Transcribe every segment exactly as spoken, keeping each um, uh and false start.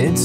it's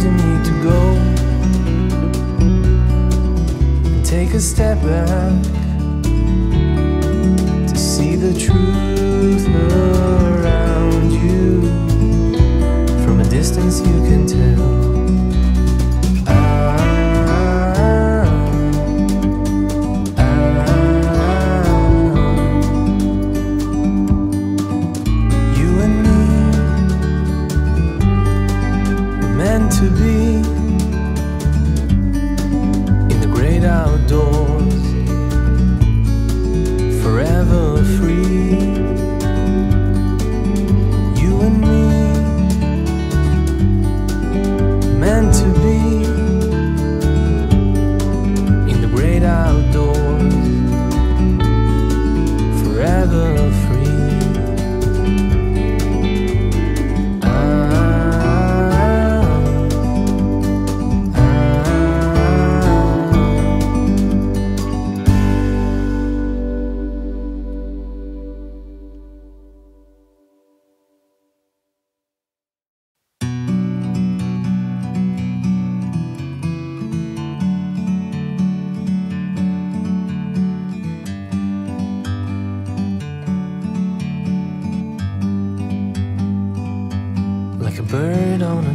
You need to go and take a step back to see the truth around you. From a distance you can tell. To be in the great outdoors, forever free. You and me, meant to be in the great outdoors, forever free. Like a bird on a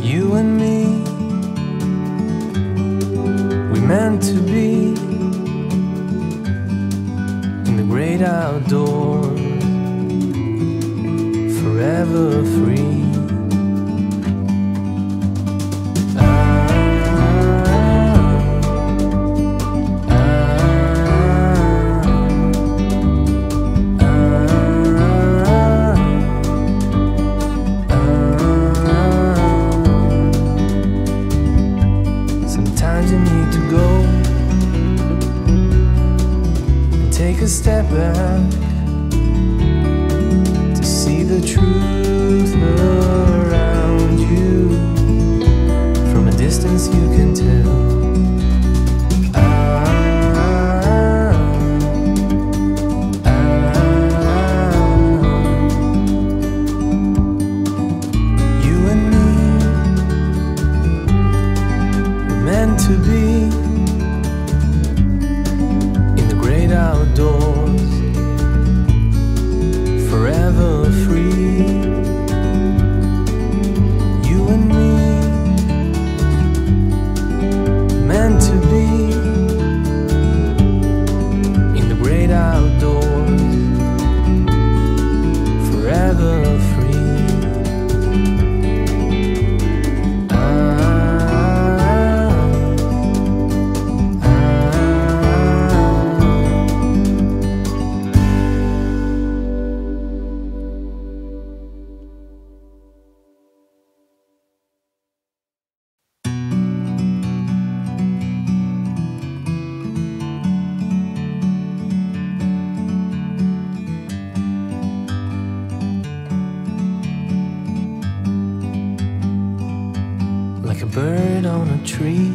you and me. We meant to be in the great outdoors, forever free. You need to go and take a step back to see the truth. like a bird on a tree.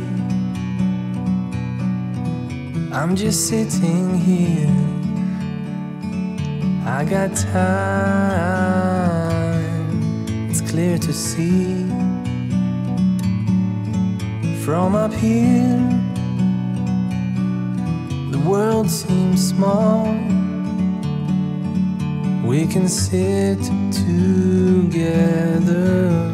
I'm just sitting here, I got time, it's clear to see. From up here, the world seems small. We can sit together,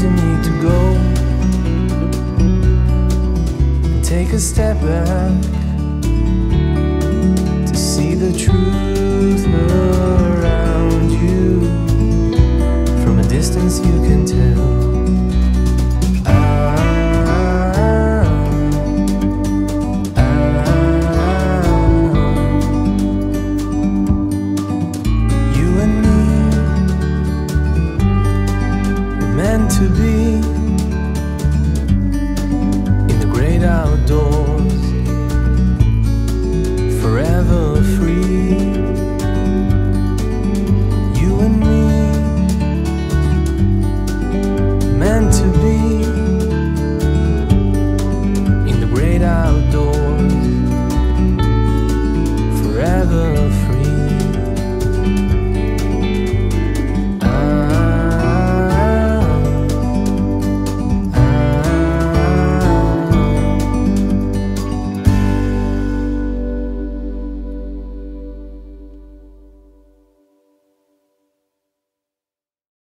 You need to go and take a step back to see the truth.